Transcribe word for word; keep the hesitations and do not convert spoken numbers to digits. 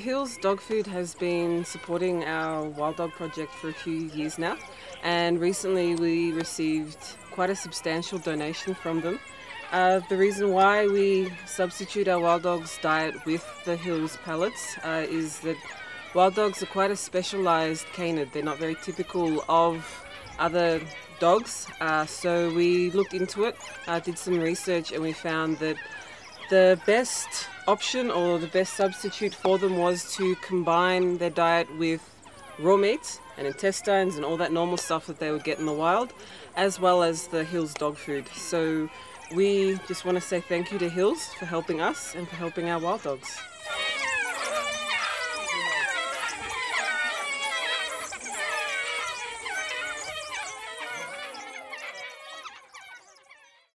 Hills Dog Food has been supporting our wild dog project for a few years now, and recently we received quite a substantial donation from them. Uh, the reason why we substitute our wild dogs' diet with the Hills pellets uh, is that wild dogs are quite a specialised canid. They're not very typical of other dogs, uh, so we looked into it, uh, did some research, and we found that the best option or the best substitute for them was to combine their diet with raw meat and intestines and all that normal stuff that they would get in the wild, as well as the Hills dog food. So we just want to say thank you to Hills for helping us and for helping our wild dogs.